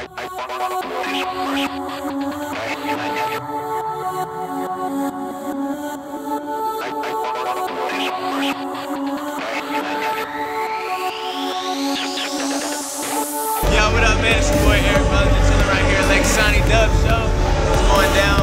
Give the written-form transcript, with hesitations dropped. Yo, what up, man? It's your boy Eric Buzzard, chilling right here at Lake Sonny Dub Show. It's going down.